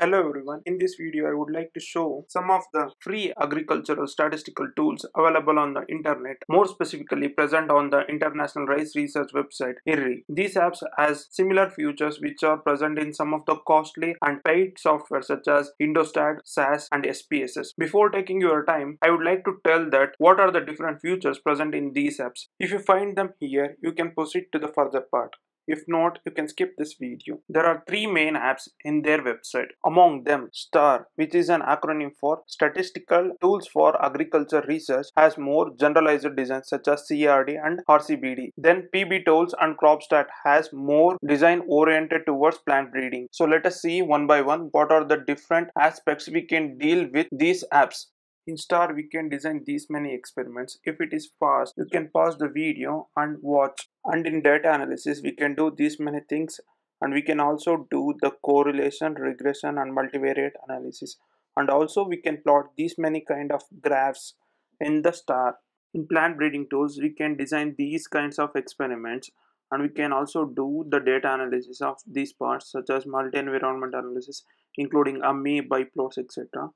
Hello everyone, in this video I would like to show some of the free agricultural statistical tools available on the internet, more specifically present on the International Rice Research website, IRRI. These apps has similar features which are present in some of the costly and paid software such as Indostat, SAS and SPSS. Before taking your time, I would like to tell that what are the different features present in these apps. If you find them here, you can proceed to the further part. If not, you can skip this video. There are three main apps in their website. Among them, STAR, which is an acronym for Statistical Tools for Agriculture Research, has more generalized designs such as CRD and RCBD. Then PB Tools and CropStat has more design oriented towards plant breeding. So let us see one by one what are the different aspects we can deal with these apps. In STAR, we can design these many experiments. If it is fast, you can pause the video and watch. And in data analysis, we can do these many things, and we can also do the correlation, regression and multivariate analysis. And also we can plot these many kind of graphs in the STAR. In plant breeding tools, we can design these kinds of experiments, and we can also do the data analysis of these parts such as multi-environment analysis, including AMI, biplots, etc.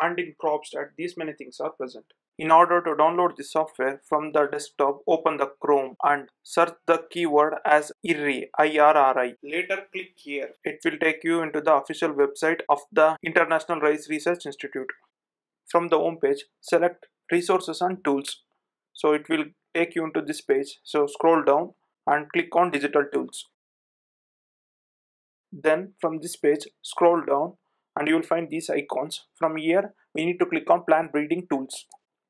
And in CropStat, these many things are present. In order to download the software from the desktop, open the Chrome and search the keyword as IRRI, IRRI. Later click here. It will take you into the official website of the International Rice Research Institute. From the home page, select Resources and Tools. So it will take you into this page. So scroll down and click on Digital Tools. Then from this page, scroll down and you will find these icons. From here, we need to click on Plant Breeding Tools.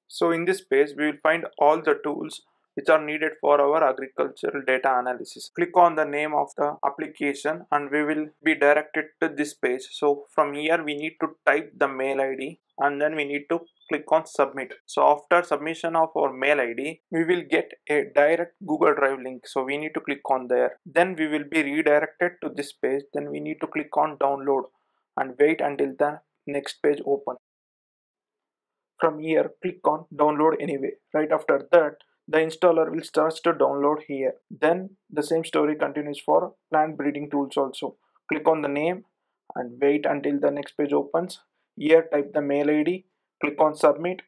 So in this page, we will find all the tools which are needed for our agricultural data analysis. Click on the name of the application and we will be directed to this page. So from here, we need to type the mail ID and then we need to click on Submit. So after submission of our mail ID, we will get a direct Google Drive link. So we need to click on there. Then we will be redirected to this page. Then we need to click on Download and wait until the next page open. From here, click on Download Anyway. Right after that, the installer will start to download here. Then the same story continues for plant breeding tools also. Click on the name and wait until the next page opens. Here type the mail ID, click on Submit.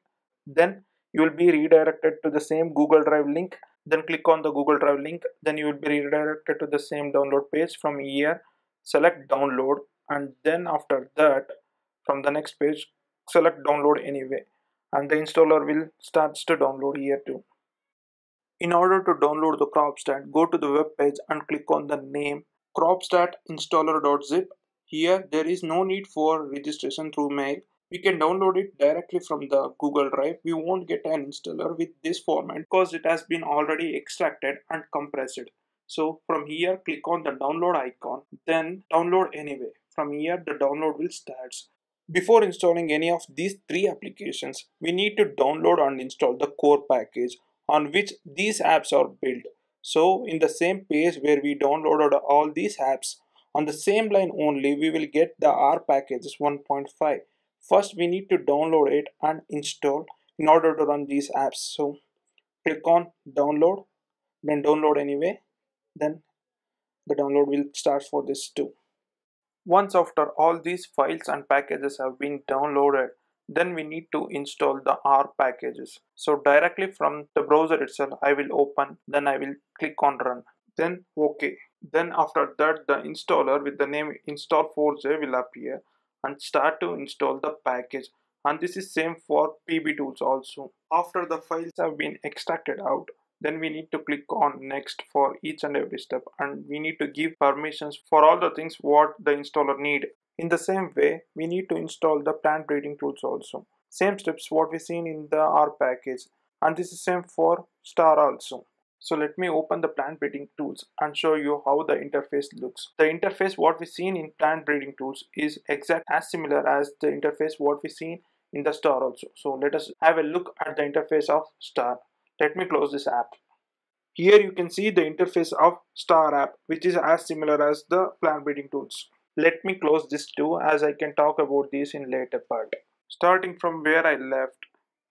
Then you will be redirected to the same Google Drive link. Then click on the Google Drive link. Then you will be redirected to the same download page. From here, select Download. And then after that, from the next page, select Download Anyway, and the installer will start to download here too. In order to download the CropStat, go to the web page and click on the name CropStat installer.zip. Here there is no need for registration through mail. We can download it directly from the Google Drive. We won't get an installer with this format because it has been already extracted and compressed. So from here, click on the download icon, then Download Anyway. From here, the download will start. Before installing any of these three applications, we need to download and install the core package on which these apps are built. So in the same page where we downloaded all these apps, on the same line only, we will get the R packages 1.5. First, we need to download it and install in order to run these apps. So click on Download, then Download Anyway, then the download will start for this too. Once after all these files and packages have been downloaded, then we need to install the R packages. So directly from the browser itself, I will open, then I will click on Run, then OK. Then after that, the installer with the name install4j will appear and start to install the package. And this is same for PB tools also. After the files have been extracted out, then we need to click on Next for each and every step, and we need to give permissions for all the things what the installer need. In the same way, we need to install the plant breeding tools also. Same steps what we seen in the R package, and this is same for STAR also. So let me open the plant breeding tools and show you how the interface looks. The interface what we seen in plant breeding tools is exact as similar as the interface what we seen in the STAR also. So let us have a look at the interface of STAR. Let me close this app. Here you can see the interface of STAR app, which is as similar as the plant breeding tools. Let me close this too, as I can talk about this in later part. Starting from where I left,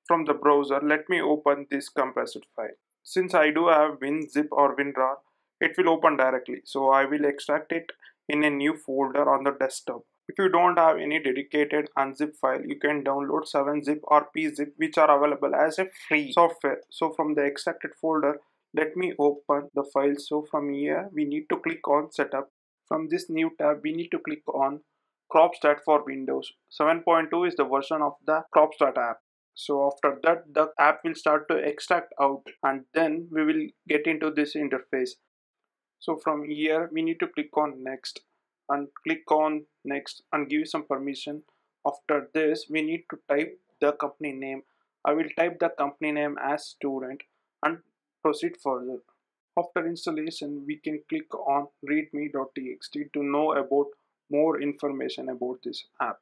from the browser, let me open this compressed file. Since I do have WinZip or WinRAR, it will open directly. So I will extract it in a new folder on the desktop. If you don't have any dedicated unzip file, you can download 7zip or pzip, which are available as a free software. So from the extracted folder, let me open the file. So from here, we need to click on setup. From this new tab, we need to click on CropStat for Windows. 7.2 is the version of the CropStat app. So after that, the app will start to extract out, and then we will get into this interface. So from here, we need to click on next and click on next and give some permission. After this, we need to type the company name. I will type the company name as student and proceed further. After installation, we can click on readme.txt to know about more information about this app.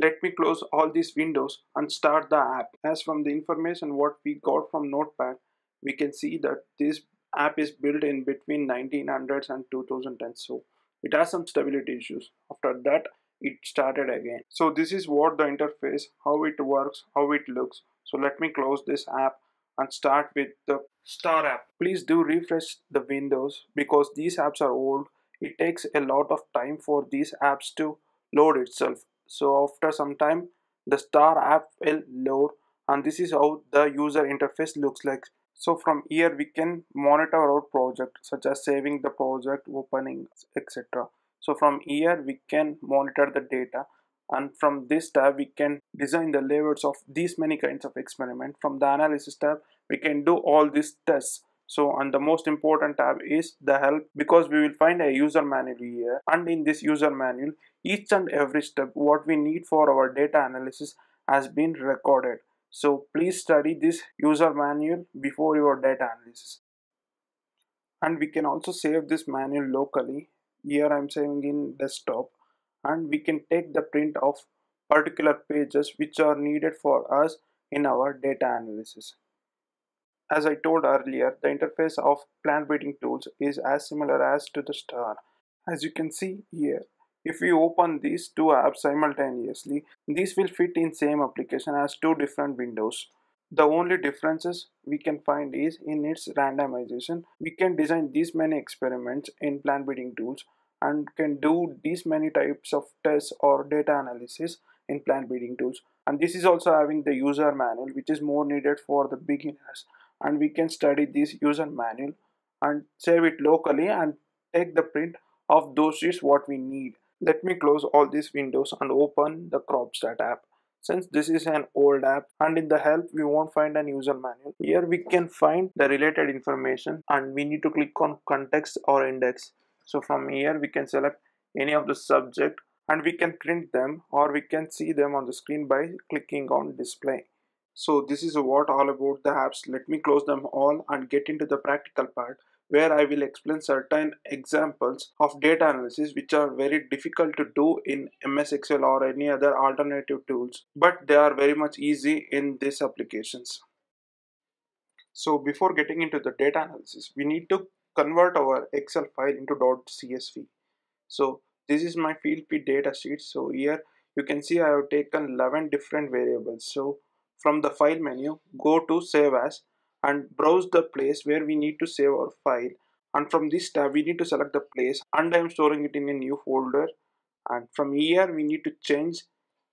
Let me close all these windows and start the app. As from the information what we got from Notepad, we can see that this app is built in between 1900s and 2010, so it has some stability issues. After that, it started again. So this is what the interface, how it works, how it looks. So let me close this app and start with the Star app. Please do refresh the windows because these apps are old. It takes a lot of time for these apps to load itself. So after some time, the Star app will load, and this is how the user interface looks like. So from here, we can monitor our project, such as saving the project, opening, etc. So from here, we can monitor the data, and from this tab, we can design the layouts of these many kinds of experiments. From the analysis tab, we can do all these tests. So, and the most important tab is the help, because we will find a user manual here, and in this user manual, each and every step what we need for our data analysis has been recorded. So please study this user manual before your data analysis. And we can also save this manual locally. Here I'm saving in desktop, and we can take the print of particular pages which are needed for us in our data analysis. As I told earlier, the interface of plant breeding tools is as similar as to the Star. As you can see here, if we open these two apps simultaneously, these will fit in same application as two different windows. The only differences we can find is in its randomization. We can design these many experiments in plant breeding tools and can do these many types of tests or data analysis in plant breeding tools. And this is also having the user manual, which is more needed for the beginners. And we can study this user manual and save it locally and take the print of those sheets what we need. Let me close all these windows and open the CropStat app. Since this is an old app, and in the help we won't find an user manual. Here we can find the related information, and we need to click on context or index. So from here we can select any of the subject, and we can print them or we can see them on the screen by clicking on display. So this is what all about the apps. Let me close them all and get into the practical part, where I will explain certain examples of data analysis which are very difficult to do in MS Excel or any other alternative tools, but they are very much easy in these applications. So before getting into the data analysis, we need to convert our Excel file into .csv. So this is my field P data sheet. So here you can see I have taken 11 different variables. So from the file menu, go to save as and browse the place where we need to save our file, and from this tab we need to select the place, and I am storing it in a new folder. And from here we need to change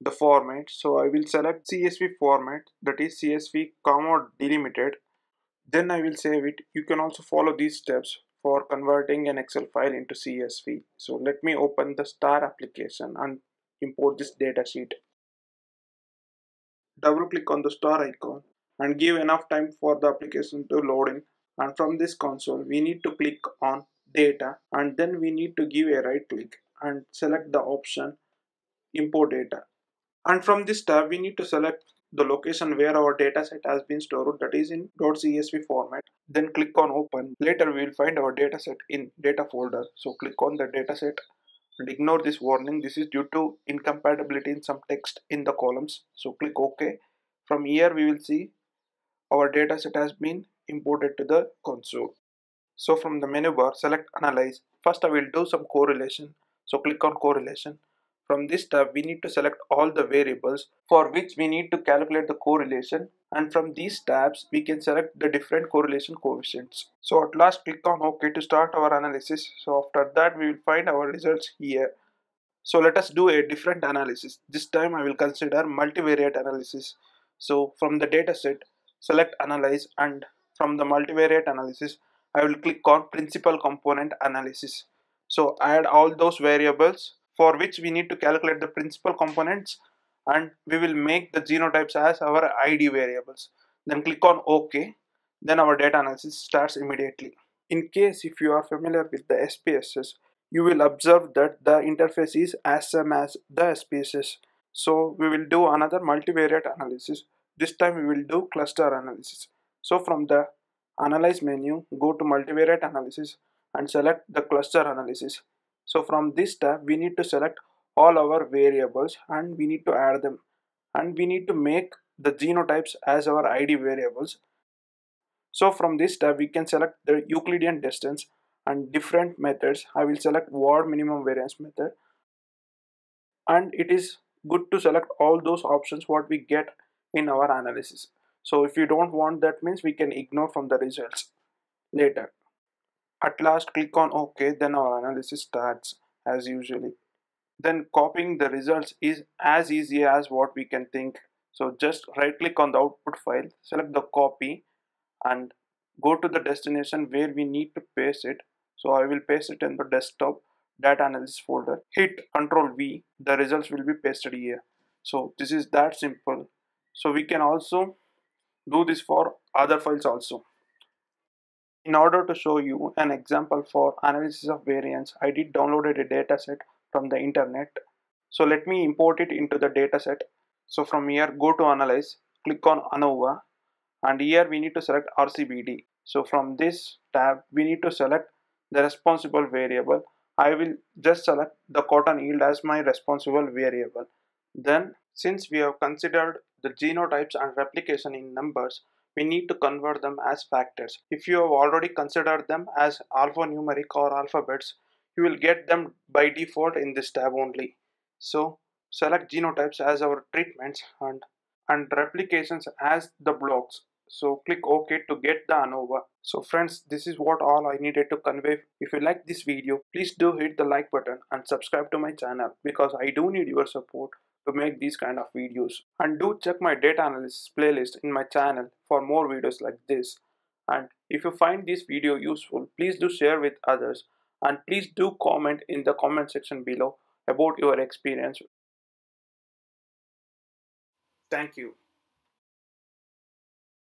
the format, so I will select CSV format, that is CSV comma delimited, then I will save it. You can also follow these steps for converting an Excel file into CSV. So let me open the Star application and import this data sheet. Double click on the Star icon and give enough time for the application to load in, and from this console we need to click on data, and then we need to give a right click and select the option import data, and from this tab we need to select the location where our data set has been stored, that is in .csv format. Then click on open. Later we will find our data set in data folder, so click on the data set and ignore this warning. This is due to incompatibility in some text in the columns, so click OK. From here we will see our data set has been imported to the console. So from the menu bar, select analyze. First I will do some correlation, so click on correlation. From this tab we need to select all the variables for which we need to calculate the correlation, and from these tabs we can select the different correlation coefficients. So at last click on OK to start our analysis. So after that we will find our results here. So let us do a different analysis. This time I will consider multivariate analysis. So from the data set, select analyze, and from the multivariate analysis, I will click on principal component analysis. So add all those variables for which we need to calculate the principal components, and we will make the genotypes as our ID variables. Then click on OK. Then our data analysis starts immediately. In case if you are familiar with the SPSS, you will observe that the interface is as same as the SPSS. So we will do another multivariate analysis. This time we will do cluster analysis. So from the analyze menu, go to multivariate analysis and select the cluster analysis. So from this tab, we need to select all our variables and we need to add them, and we need to make the genotypes as our ID variables. So from this tab, we can select the Euclidean distance and different methods. I will select Ward minimum variance method, and it is good to select all those options what we get in our analysis. So if you don't want, that means we can ignore from the results later. At last, click on OK. Then our analysis starts as usually. Then copying the results is as easy as what we can think. So just right click on the output file, select the copy, and go to the destination where we need to paste it. So I will paste it in the desktop data analysis folder. Hit Ctrl V, the results will be pasted here. So this is that simple. So we can also do this for other files also. In order to show you an example for analysis of variance, I did downloaded a dataset from the internet. So let me import it into the dataset. So from here, go to analyze, click on ANOVA, and here we need to select RCBD. So from this tab, we need to select the responsible variable. I will just select the cotton yield as my responsible variable. Then, since we have considered the genotypes and replication in numbers, we need to convert them as factors. If you have already considered them as alphanumeric or alphabets, you will get them by default in this tab only. So select genotypes as our treatments and replications as the blocks. So click OK to get the ANOVA. So friends, this is what all I needed to convey. If you like this video, please do hit the like button and subscribe to my channel, because I do need your support to make these kind of videos. And do check my data analysis playlist in my channel for more videos like this. And if you find this video useful, please do share with others, and please do comment in the comment section below about your experience. Thank you.